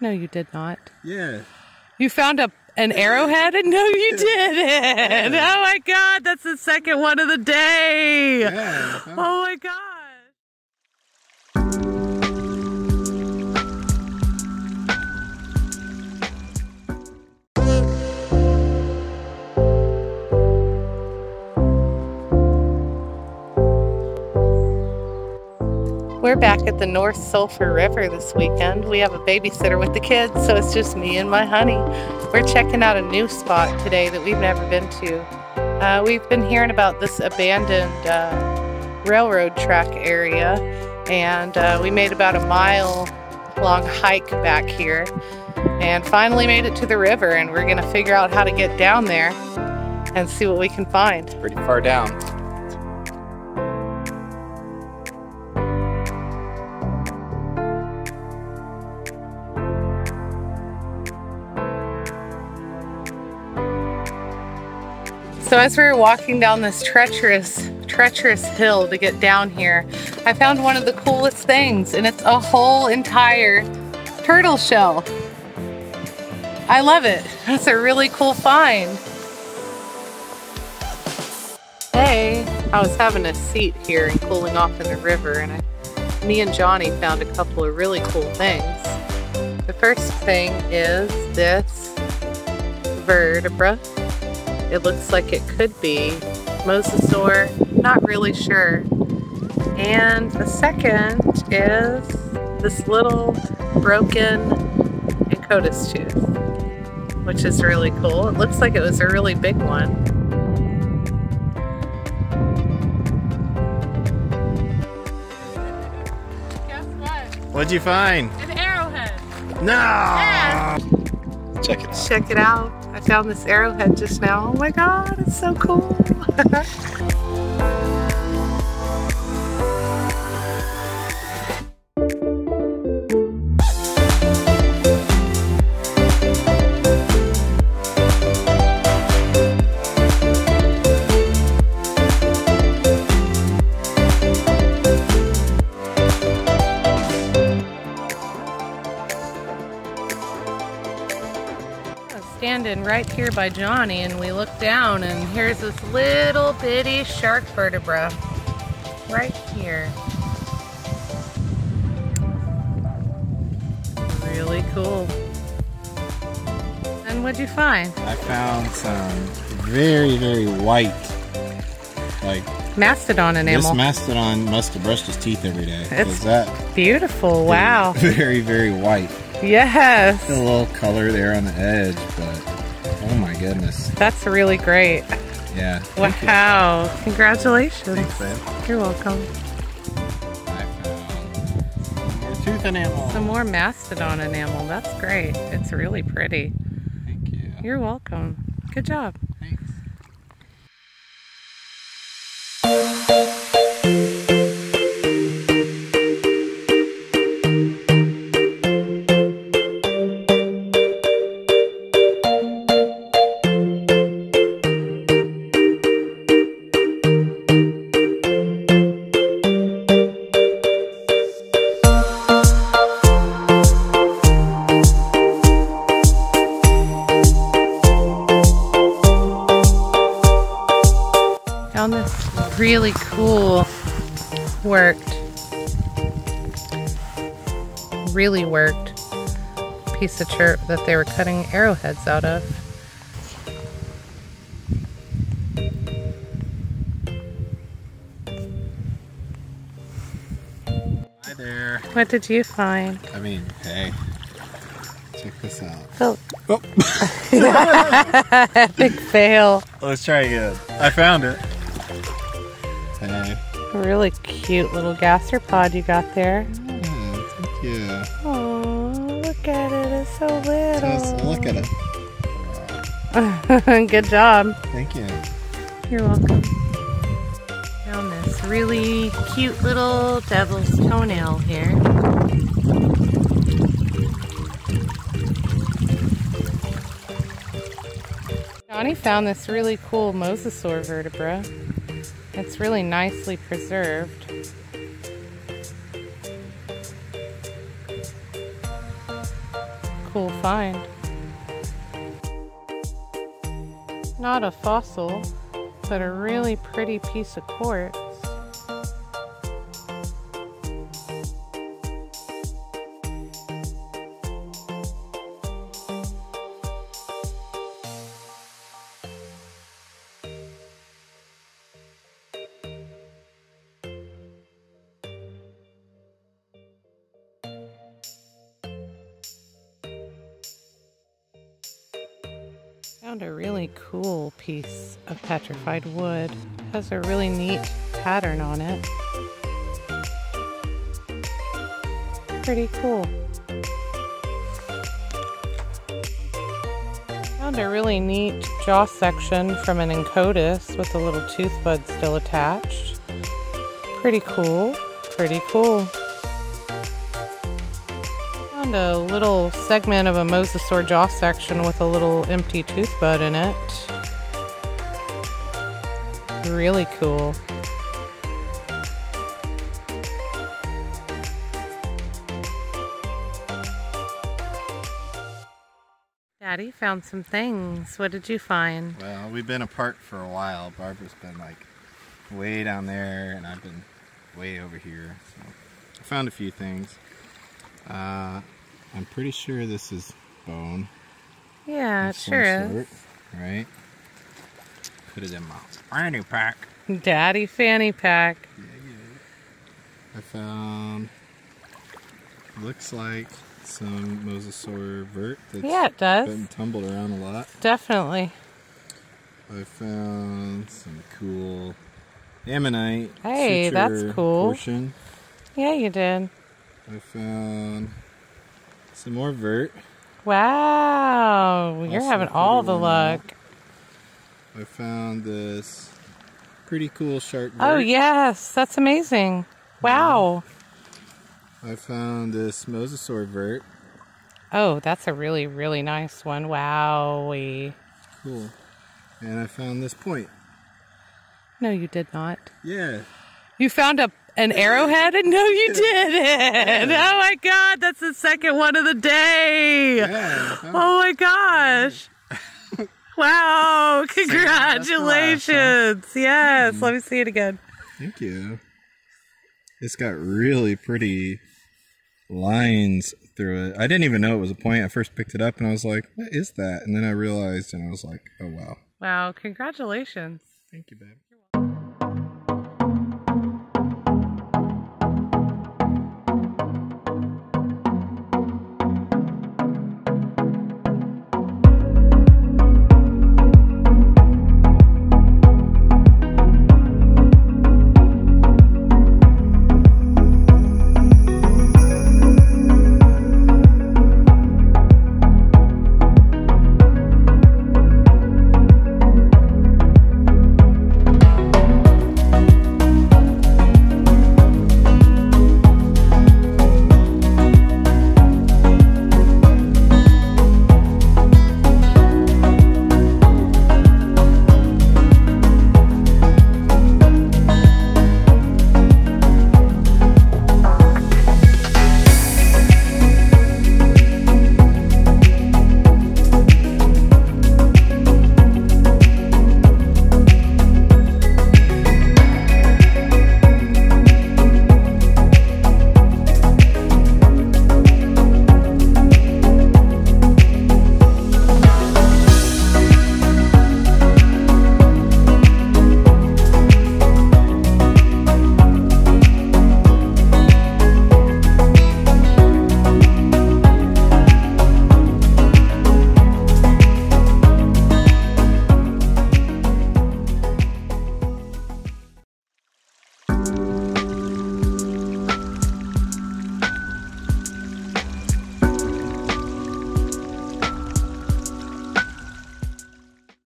No, you did not. Yeah. You found an arrowhead? No, you didn't. Yeah. Oh, my God. That's the second one of the day. Yeah. Oh, my God. We're back at the North Sulphur River this weekend. We have a babysitter with the kids, so it's just me and my honey. We're checking out a new spot today that we've never been to. We've been hearing about this abandoned railroad track area, and we made about a mile long hike back here and finally made it to the river, and we're gonna figure out how to get down there and see what we can find. Pretty far down. So as we were walking down this treacherous hill to get down here, I found one of the coolest things, and it's a whole entire turtle shell. I love it. That's a really cool find. Hey, I was having a seat here and cooling off in the river, and me and Johnny found a couple of really cool things. The first thing is this vertebra. It looks like it could be Mosasaur, not really sure. And the second is this little broken Enchodus tooth, which is really cool. It looks like it was a really big one. Guess what? What'd you find? An arrowhead. No! Yeah. Check it out. Check it out. I found this arrowhead just now. Oh my God, it's so cool. Standing right here by Johnny, and we look down, and here's this little bitty shark vertebra right here. Really cool. And what'd you find? I found some very white, like mastodon enamel. This mastodon must have brushed his teeth every day. It's that beautiful. Wow. Very white. Yes. A little color there on the edge, but oh my goodness. That's really great. Yeah. Wow. Congratulations. Thanks, babe. You're welcome. I found some more tooth enamel. Some more mastodon enamel. That's great. It's really pretty. Thank you. You're welcome. Good job. Thanks. Really cool, really worked piece of chert that they were cutting arrowheads out of. Hi there. What did you find? I mean, hey, check this out. Oh. Oh. Big fail. Let's try again. I found it. Really cute little gastropod you got there. Yeah, thank you. Oh, look at it. It's so little. Just look at it. Good job. Thank you. You're welcome. Found this really cute little devil's toenail here. Johnny found this really cool Mosasaur vertebra. It's really nicely preserved. cool find. Not a fossil, but a really pretty piece of quartz. Found a really cool piece of petrified wood. It has a really neat pattern on it. Pretty cool. Found a really neat jaw section from an Enchodus with a little tooth bud still attached. Pretty cool. Pretty cool. A little segment of a Mosasaur jaw section with a little empty tooth bud in it. Really cool. Daddy found some things. What did you find? Well, we've been apart for a while. Barbara's been like way down there and I've been way over here. So I found a few things. I'm pretty sure this is bone. Yeah, it sure is. Right? Put it in my fanny pack. Daddy fanny pack. Yeah, yeah. I found, looks like some Mosasaur vert that's been tumbled around a lot. Definitely. I found some cool ammonite. Hey, that's cool. Portion. Yeah, you did. I found some more vert. Wow, you're having all the luck. I found this pretty cool shark vert. Oh yes, that's amazing. Wow. I found this Mosasaur vert. Oh, that's a really, really nice one. Wowie. Cool. And I found this point. No, you did not. Yeah. You found a an arrowhead? No, you didn't. Yeah. Oh my god, that's the second one of the day. Yeah, oh my gosh. Yeah. Wow, congratulations. Yes, let me see it again. Thank you. It's got really pretty lines through it. I didn't even know it was a point. I first picked it up and I was like, what is that? And then I realized and I was like, oh wow. Wow, congratulations. Thank you, babe.